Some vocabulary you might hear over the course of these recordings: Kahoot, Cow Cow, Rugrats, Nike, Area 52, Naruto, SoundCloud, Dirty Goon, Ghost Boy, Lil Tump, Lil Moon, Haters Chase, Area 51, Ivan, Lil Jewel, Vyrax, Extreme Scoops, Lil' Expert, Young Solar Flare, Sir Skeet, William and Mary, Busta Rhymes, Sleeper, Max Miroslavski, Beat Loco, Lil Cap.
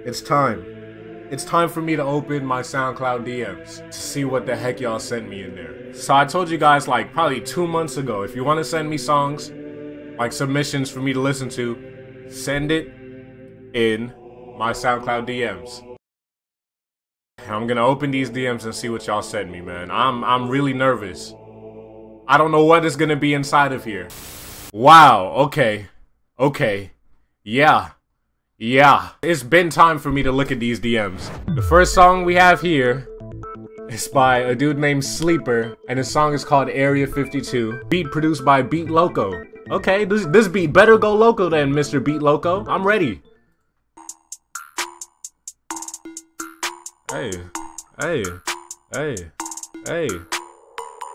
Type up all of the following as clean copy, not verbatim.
It's time. It's time for me to open my SoundCloud DMs to see what the heck y'all sent me in there. So I told you guys like probably 2 months ago, if you want to send me songs, like submissions for me to listen to, send it in my SoundCloud DMs. I'm gonna open these DMs and see what y'all sent me, man. I'm really nervous. I don't know what is gonna be inside of here. Wow, okay. Okay. Yeah. Yeah, it's been time for me to look at these DMs. The first song we have here is by a dude named Sleeper, and his song is called Area 52. Beat produced by Beat Loco. Okay, this beat better go loco than Mr. Beat Loco. I'm ready. Hey, hey, hey, hey.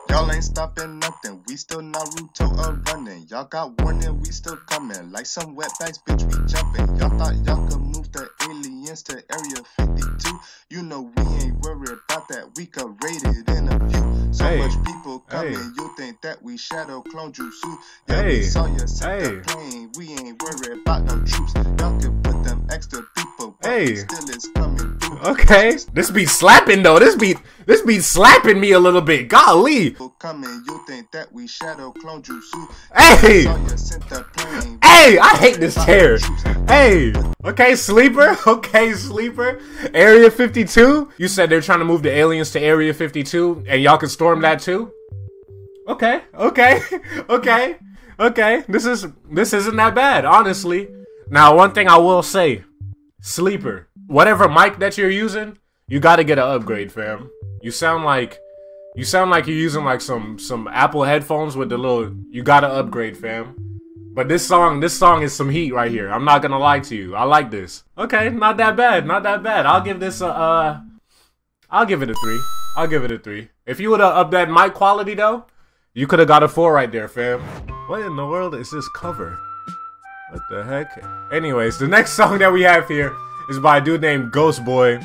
Y'all ain't stopping nothing, we still Naruto running. Y'all got warning, we still coming. Like some wetbacks, bitch, we jumping. Y'all thought y'all could move the aliens to Area 52. You know we ain't worried about that, we could rate it in a few. So hey, much people coming, hey. You think that we shadow clone jutsu. Yeah, hey, we saw you set the plane, we ain't worried about no troops. Y'all could put them extra people, but hey, still is coming. Okay, this beat slapping though. This beat slapping me a little bit. Golly. You think that we shadow clone jutsu. Hey. Hey, I hate this hair. Hey. Okay, Sleeper. Okay, Sleeper. Area 52. You said they're trying to move the aliens to Area 52, and y'all can storm that too. Okay. Okay. Okay. Okay. This isn't that bad, honestly. Now, one thing I will say, Sleeper. Whatever mic that you're using, you gotta get an upgrade, fam. You sound like you're using like some Apple headphones with the little. You gotta upgrade, fam. But this song is some heat right here. I'm not gonna lie to you. I like this. Okay, not that bad, not that bad. I'll give this a I'll give it a 3. I'll give it a 3. If you would have upped that mic quality though, you could have got a 4 right there, fam. What in the world is this cover? What the heck? Anyways, the next song that we have here is by a dude named Ghost Boy.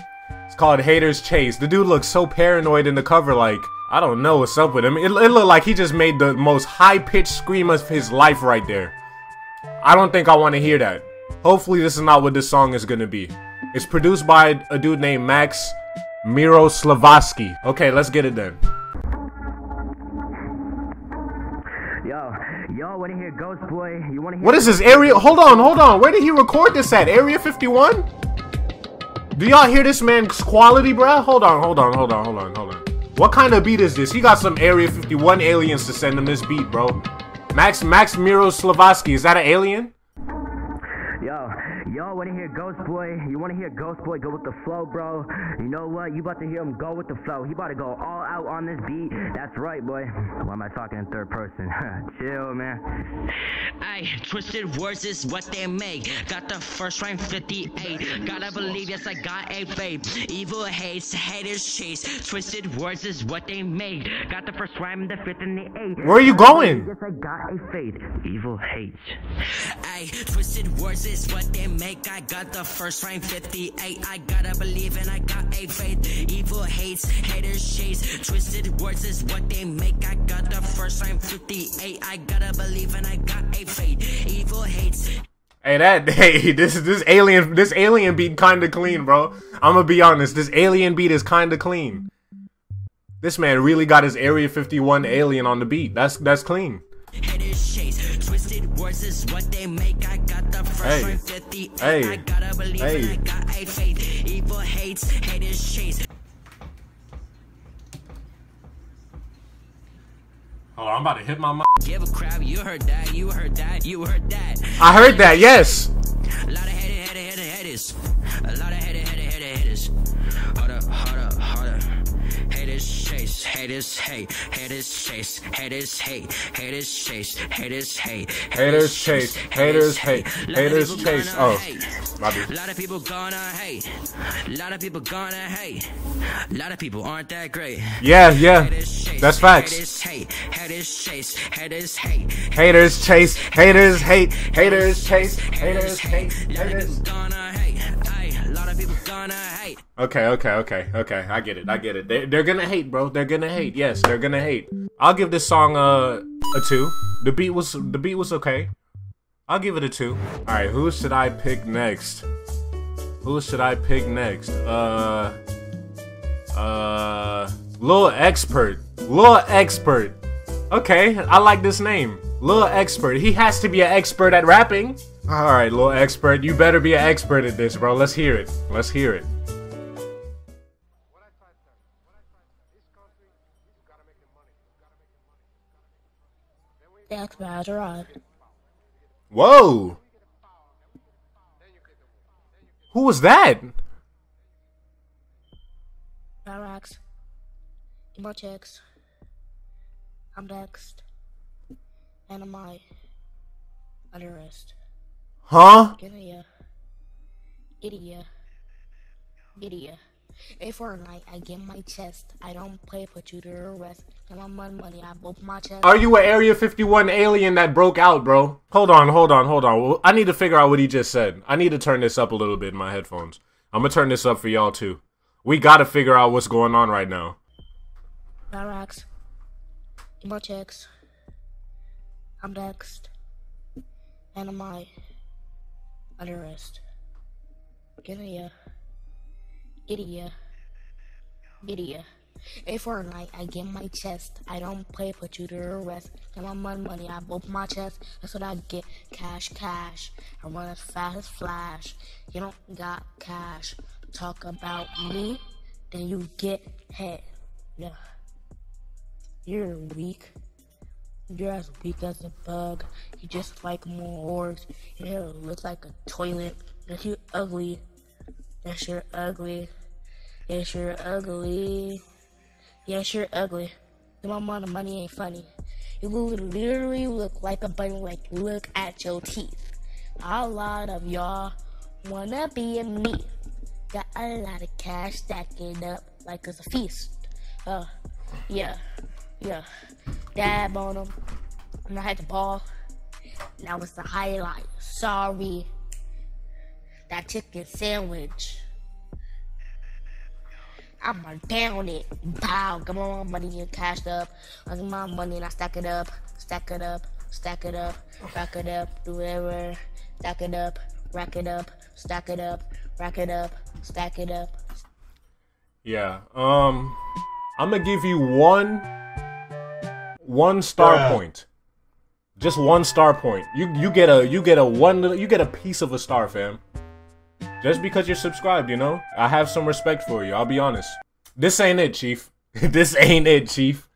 It's called Haters Chase. The dude looks so paranoid in the cover, like, I don't know what's up with him. It looked like he just made the most high-pitched scream of his life right there. I don't think I want to hear that. Hopefully this is not what this song is gonna be. It's produced by a dude named Max Miroslavski. Okay, let's get it then. Yo, wanna hear Ghost Boy? You wanna hear? What is this area? Hold on. Where did he record this at? Area 51? Do y'all hear this man's quality, bruh? Hold on. What kind of beat is this? He got some Area 51 aliens to send him this beat, bro. Max Miroslavski, is that an alien? Yo, wanna hear Ghost Boy? You wanna hear Ghost Boy go with the flow, bro? You know what? You about to hear him go with the flow. He about to go all out on this beat. That's right, boy. Why am I talking in third person? Chill, man. Ay, twisted words is what they make. Got the first rhyme 58. Gotta believe, yes, I got a babe. Evil hates, haters chase. Twisted words is what they make. Got the first rhyme, the fifth and the eighth. Where are you going? Yes, I got a faith. Evil hates. Ay, twisted words is what they make. I got the first rhyme 58. I gotta believe and I got a faith. Evil hates, haters chase. Twisted words is what they make. I got the first rhyme 58. I gotta believe and I got a faith. Evil hates. Hey, this alien beat kinda clean, bro. I'm gonna be honest, this alien beat is kinda clean. This man really got his Area 51 alien on the beat. That's clean. Haters chase. Twisted words is what they make. I got the first rhyme 58. I gotta believe and I got a faith. Evil hates, haters chase. Oh, I'm about to hit my mic. Give a crap, you heard that, you heard that, you heard that. I heard that, yes. A lot of haters. A lot of haters. Hold up. Haters chase, haters hate, haters chase, haters hate, haters chase, haters hate, haters chase, haters hate, haters chase. Oh, a lot of people gonna hate. A lot of people gonna hate. A lot of people aren't that great. Yeah. That's facts. Haters hate, haters chase, haters hate. Haters chase, haters hate, haters chase, haters hate, haters gonna hate. A lot of people gonna hate. Okay. I get it. They're gonna hate, bro. They're gonna hate. Yes, they're gonna hate. I'll give this song a 2. The beat was okay. I'll give it a 2. All right, who should I pick next? Who should I pick next? Lil' Expert. Lil' Expert. Okay, I like this name. Lil' Expert. He has to be an expert at rapping. Alright, Lil' Expert, you better be an expert at this, bro. Let's hear it. Let's hear it. The expert has arrived. Whoa! Who was that? Vyrax. Emotex. I'm next. And am I under arrest? Huh? Giddy ya. If for night, I get my chest. I don't play for you to arrest. And I'm on money. I broke my chest. Are you an Area 51 alien that broke out, bro? Hold on. I need to figure out what he just said. I need to turn this up a little bit in my headphones. I'm gonna turn this up for y'all too. We gotta figure out what's going on right now. Barracks. Emotex. I'm next. And am I under arrest? Giddy ya. If for a night, I get my chest. I don't play for you to arrest. And I'm on money, I broke my chest. That's what I get. Cash. I run as fast as Flash. You don't got cash. Talk about me, then you get hit. Yeah. You're weak. You're as weak as a bug. You just like more orbs. Your hair looks like a toilet. If you ugly. Yes, you're ugly. The amount of money ain't funny. You literally look like a bunny, like, look at your teeth. A lot of y'all wanna be a me. Got a lot of cash stacking up like it's a feast. Yeah. Dab on them. And I had the ball. Now it's the highlight. Sorry. That chicken sandwich. I'ma down it. Pow. Come on, money and cashed up. I get my money and I stack it up, do whatever. Stack it up, rack it up, stack it up, rack it up, stack it up. Yeah. I'm gonna give you one star point. Just one star point. You get a piece of a star, fam. Just because you're subscribed, you know? I have some respect for you, I'll be honest. This ain't it, Chief.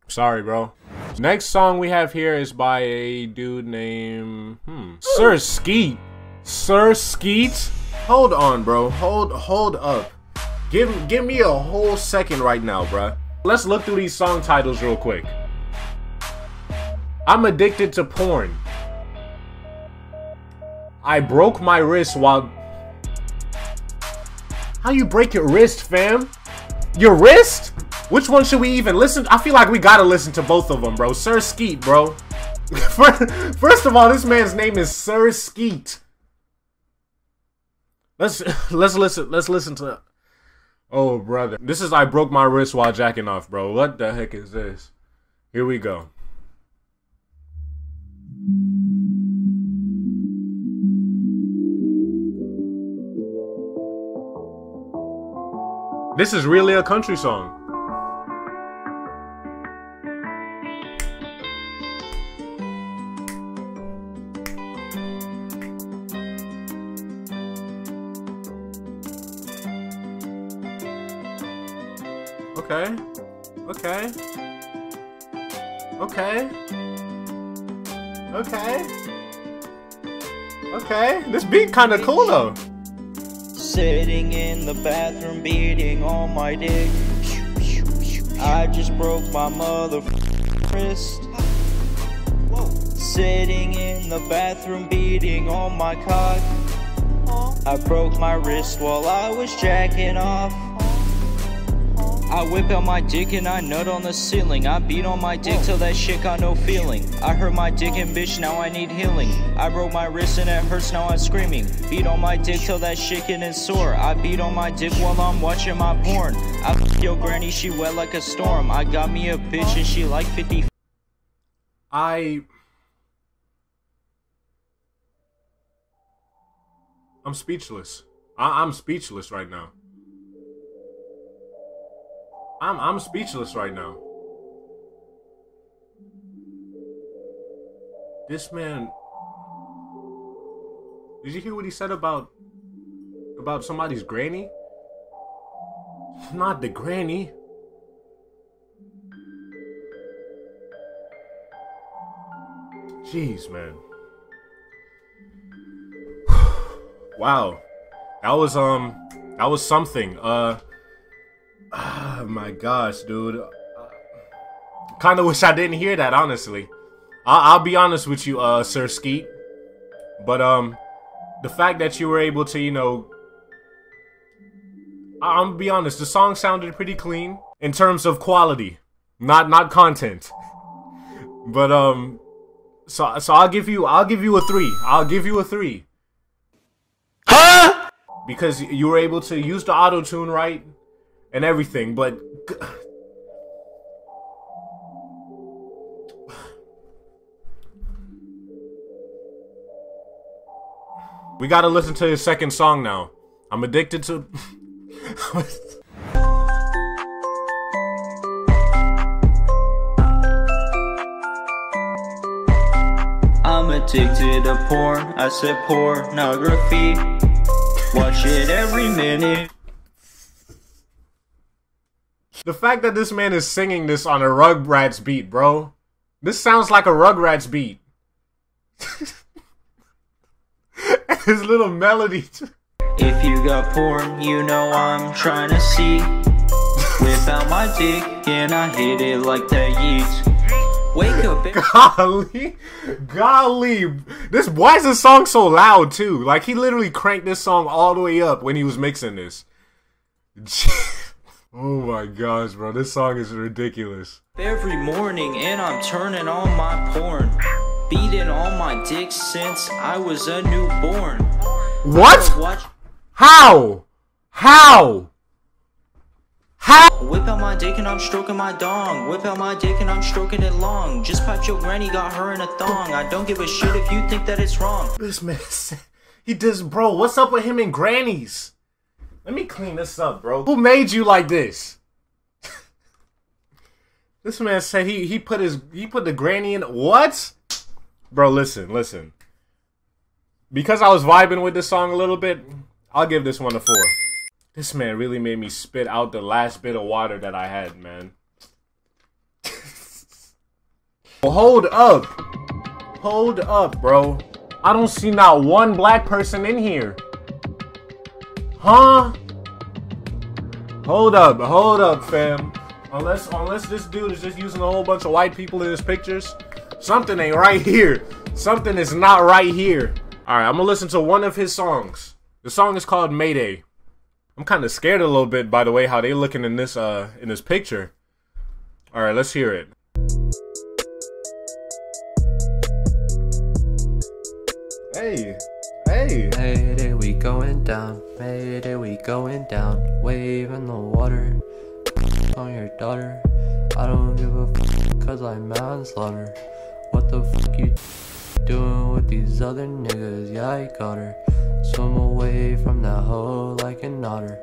Sorry, bro. Next song we have here is by a dude named... Sir Skeet. Sir Skeet? Hold on, bro. Hold up. Give me a whole second right now, bro. Let's look through these song titles real quick. I'm addicted to porn. I broke my wrist while... How you break your wrist, fam? Your wrist? Which one should we even listen to? I feel like we gotta listen to both of them, bro. Sir Skeet, bro. First of all, this man's name is Sir Skeet. Let's listen to... Oh, brother. This is I broke my wrist while jacking off, bro. What the heck is this? Here we go. This is really a country song. Okay. This beat kind of cool though. Sitting in the bathroom beating on my dick. I just broke my motherfucking wrist. Whoa. Sitting in the bathroom beating on my cock. I broke my wrist while I was jacking off. I whip out my dick and I nut on the ceiling. I beat on my dick till that shit got no feeling. I hurt my dick and bitch, now I need healing. I broke my wrist and it hurts, now I'm screaming. Beat on my dick till that shit getting sore. I beat on my dick while I'm watching my porn. I f*** your granny, she wet like a storm. I got me a bitch and she like 50. I'm speechless. I'm speechless right now. I'm speechless right now. This man, did you hear what he said about somebody's granny? It's not the granny. Jeez, man. Wow. That was something. My gosh, dude. Kinda wish I didn't hear that, honestly. I'll be honest with you, Sir Skeet. But, the fact that you were able to, you know... I'm gonna be honest, the song sounded pretty clean. In terms of quality. Not content. But, So I'll give you a 3. I'll give you a 3. Huh? Because you were able to use the auto-tune right and everything, but we gotta listen to his second song now. I'm addicted to I'm addicted to porn, I said pornography. Watch it every minute. The fact that this man is singing this on a Rugrats beat, bro. This sounds like a Rugrats beat. And his little melody. If you got porn, you know I'm trying to see. Whip out my dick and I hit it like that yeet. Wake up, golly, this, why is this song so loud too? Like, he literally cranked this song all the way up when he was mixing this. Oh my gosh, bro, this song is ridiculous. Every morning and I'm turning on my porn, beating on my dick since I was a newborn. What? How? Whip out my dick and I'm stroking my dong. Whip out my dick and I'm stroking it long. Just popped your granny, got her in a thong. I don't give a shit if you think that it's wrong. This man, he just, bro, what's up with him and grannies? Let me clean this up, bro. Who made you like this? This man said he put the granny in, what? Bro, listen. Because I was vibing with this song a little bit, I'll give this one a 4. This man really made me spit out the last bit of water that I had, man. Well, hold up, bro. I don't see not one black person in here. Huh? Hold up, fam. Unless this dude is just using a whole bunch of white people in his pictures, something ain't right here. Something is not right here. All right, I'm gonna listen to one of his songs. The song is called Mayday. I'm kind of scared a little bit, by the way, how they looking in this picture. All right, let's hear it. Hey. Mayday, we going down. Mayday, we going down. Wave in the water on your daughter. I don't give a fuck 'cause I'm manslaughter. What the fuck you doing with these other niggas? Yeah, I got her. Swim away from that hole like an otter.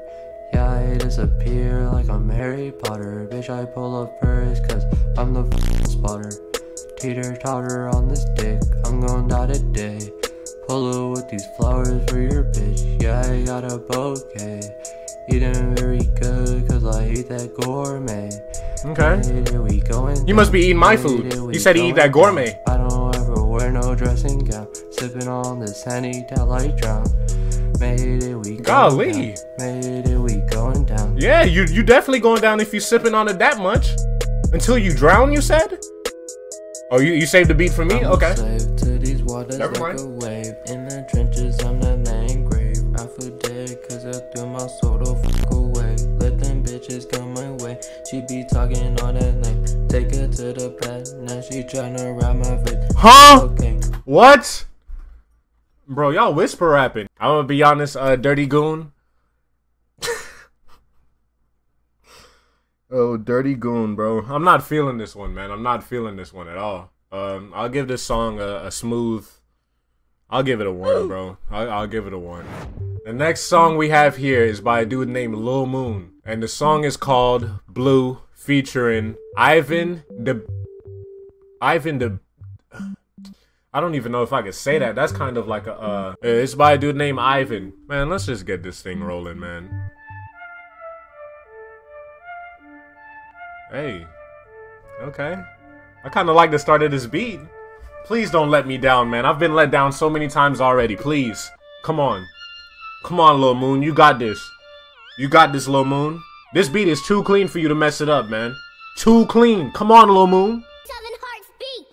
Yeah, I disappear like I'm Harry Potter. Bitch, I pull up first 'cause I'm the f***ing spotter. Teeter-totter on this dick, I'm gon' die today. Pull up with these flowers for your bitch. Yeah, I got a bouquet. Eating very good 'cause I eat that gourmet. Okay. You must be eating my food. He said he eat that gourmet. I don't ever wear no dressing gown. Sipping on this handy till I drown. Mayday, we golly. Mayday, we going down. Yeah, you definitely going down if you sipping on it that much. Until you drown, you said? Oh, you saved the beat for me? I'm okay. Slave to these waters. Never mind. Like a wave. In the trenches, I'm the man grave. I feel dead 'cause I threw my soul the fuck away. Let them bitches come my way. She be talking all that night. Take her to the pad. Now she tryna ride my face. Huh? Okay. What? Bro, y'all whisper rapping. I'm gonna be honest, Dirty Goon. Oh, Dirty Goon, bro. I'm not feeling this one, man. I'm not feeling this one at all. I'll give this song a smooth... I'll give it a 1, bro. I'll give it a 1. The next song we have here is by a dude named Lil Moon, and the song is called Blue, featuring Ivan the I don't even know if I could say that. That's kind of like a it's by a dude named Ivan. Man, let's just get this thing rolling, man. Hey. Okay. I kind of like the start of this beat. Please don't let me down, man. I've been let down so many times already. Please. Come on. Come on, Lil Moon, you got this. You got this, Lil Moon. This beat is too clean for you to mess it up, man. Too clean. Come on, Lil Moon. Seven hearts beat.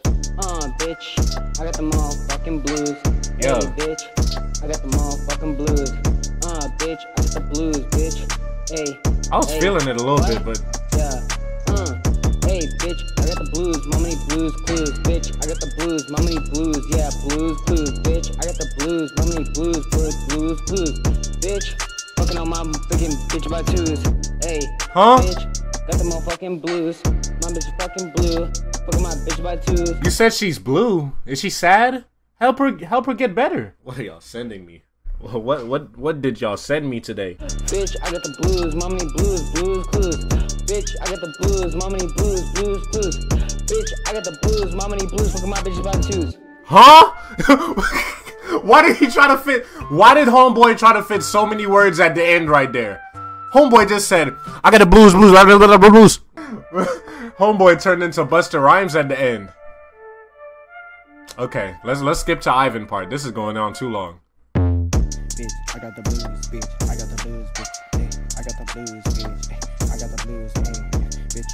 Bitch, I got the motherfucking blues. Yeah. Hey, bitch, I got the motherfucking blues. Bitch, I got the blues, bitch. Hey. I was feeling it a little bit, but yeah. Hey, bitch, I got the blues. Mommy blues, blues, bitch. I got the blues. Mommy blues, yeah, blues, blues, bitch. I got the blues. Mommy blues, blues, blues, blues, bitch. Fucking on my freaking bitch by twos. Hey, huh? Bitch, got the motherfucking blues. My bitch is fucking blue. Fucking my bitch by twos. You said she's blue. Is she sad? Help her get better. What are y'all sending me? What did y'all send me today? Bitch, I got the blues, mommy blues, blues, blues. Bitch, I got the blues, mommy blues, blues, blues. Bitch, I got the blues, mommy blues. Fucking my bitch by twos. Huh? Why did he try to fit? Why did homeboy try to fit so many words at the end right there? Homeboy just said, "I got the blues, blues, blues, blues." Homeboy turned into Busta Rhymes at the end. Okay, let's skip to Ivan part. This is going on too long. Bitch, I got the blues, bitch. I got the blues, bitch. I got the blues, bitch. I got the blues, bitch.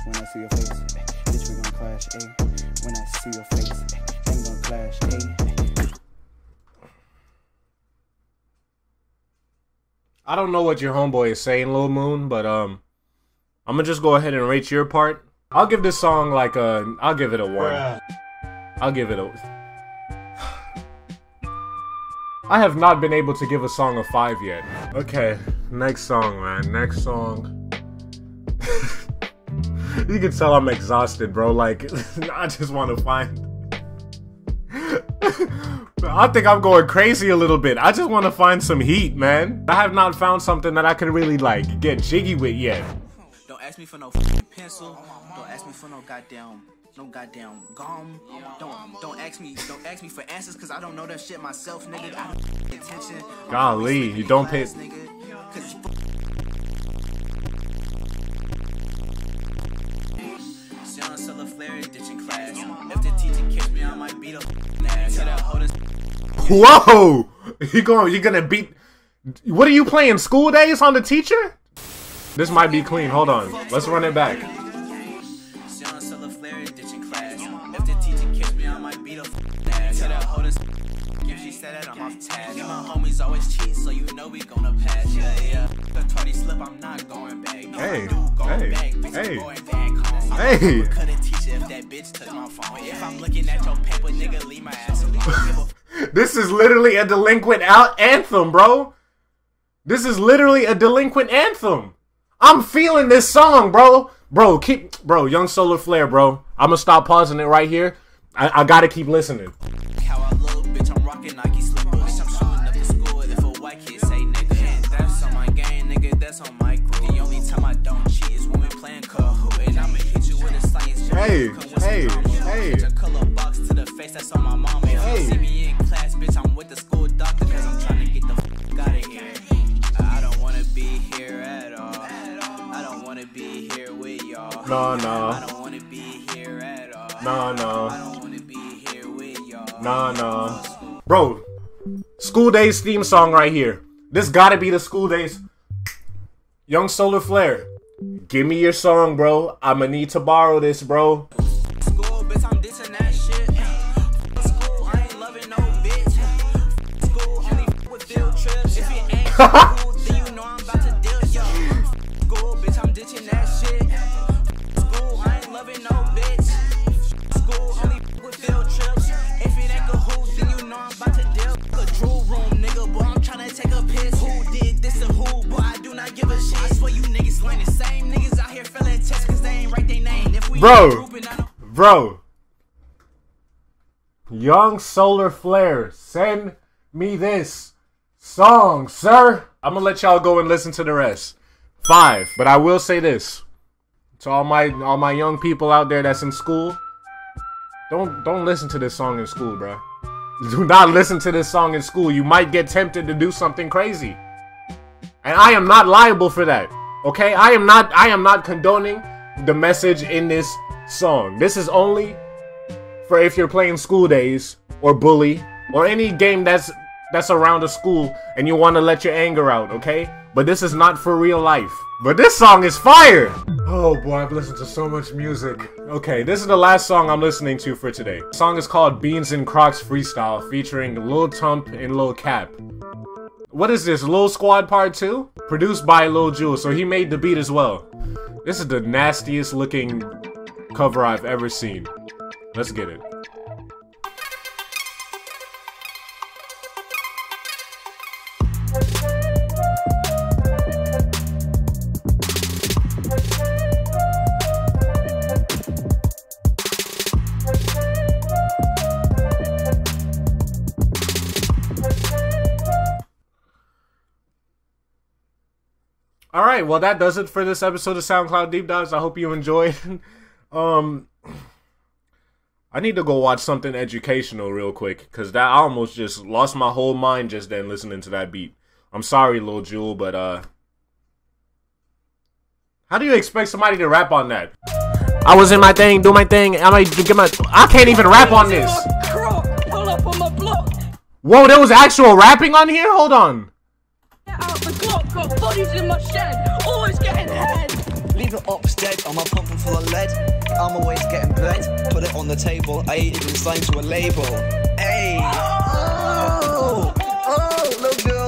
When I see your face, bitch, we gonna clash, eh? When I see your face, I'm gonna clash, eh? I don't know what your homeboy is saying, Lil Moon, but I'm gonna just go ahead and rate your part. I'll give this song like a, I'll give it a 1. I'll give it a. I have not been able to give a song a 5 yet. Okay, next song, man. Next song. You can tell I'm exhausted, bro. Like, I just want to find. I think I'm going crazy a little bit. I just want to find some heat, man. I have not found something that I can really, like, get jiggy with yet. Don't ask me for no pencil. Don't ask me for no goddamn gum. Don't ask me for answers, because I don't know that shit myself, nigga. I don't pay attention. Golly, you don't pay... Young Solar Flare ditching class. If the teacher catch me, I might beat a ass. Whoa! You gonna beat? What are you playing? School days on the teacher? This might be clean. Hold on. Let's run it back. Young Solar Flare ditching class. If the teacher catch me, I might beat a ass. She said that I'm off task. My homies always cheat, so you know we gonna pass. Yeah. The tardy slip, I'm not going back. Hey. Couldn't teach it if that bitch took my phone. If I'm looking at your paper, nigga, leave my ass alone. This is literally a delinquent anthem, bro. This is literally a delinquent anthem. I'm feeling this song, bro. Bro, Young Solar Flare, bro. I'm gonna stop pausing it right here. I gotta keep listening. How I look, bitch, I'm rocking Nike slippers. I'm showing up to school if a white kid say nigga. That's on my game, nigga, that's on my crew. The only time I don't cheat is women playing Kahoot. And I'ma hit you with a science jam. Hey. A color box to the face, that's on my mama. Hey. See me in class, bitch, I'm with the school doctor, cause I'm trying to get the fuck out of here. I don't wanna be here at all. I don't wanna be here with y'all. No. I don't wanna be here at all. No. I don't wanna be here with y'all. No. Bro, school days theme song right here. This gotta be the school days. Young Solar Flare, give me your song, bro. I'ma need to borrow this, bro. School, bitch, I'm dissing that shit. School, I ain't loving no bitch. School, only with field trips. If it ain't school, then you know I'm about to deal, yo. School, bitch, I'm ditching that shit. School, I ain't loving no bitch. School, only with field trips. If it ain't Kahoot, then you know I'm about to deal. A drill room, nigga, boy, I'm trying to take a piss. Who did this and who, boy, I do not give a shit. I swear you niggas learn the same niggas out here failing tests because they ain't write their name. If we Bro, Young Solar Flare, send me this song, sir. I'm gonna let y'all go and listen to the rest. Five. But I will say this to all my young people out there that's in school. Don't listen to this song in school, bro. Do not listen to this song in school. You might get tempted to do something crazy. And I am not liable for that. Okay? I am not condoning the message in this song. This is only for if you're playing School Days or Bully or any game that's around a school and you want to let your anger out, okay? But this is not for real life. But this song is fire! Oh boy, I've listened to so much music. Okay, this is the last song I'm listening to for today. The song is called Beans and Crocs Freestyle, featuring Lil Tump and Lil Cap. What is this, Lil Squad Part 2? Produced by Lil Jewel, so he made the beat as well. This is the nastiest looking cover I've ever seen. Let's get it. Alright, well that does it for this episode of SoundCloud Deep Dives. I hope you enjoyed. I need to go watch something educational real quick, cause that I almost just lost my whole mind just then listening to that beat. I'm sorry, Lil Jewel, but how do you expect somebody to rap on that? I was in my thing, do my thing. I can't even rap on this. Whoa, there was actual rapping on here. Hold on. Out the clock, got bodies in my shed, always getting head. Leave it ops dead, I'm a pumpkin full of lead. I'm always getting bread, put it on the table. I ain't even signed to a label. Hey, oh, look good.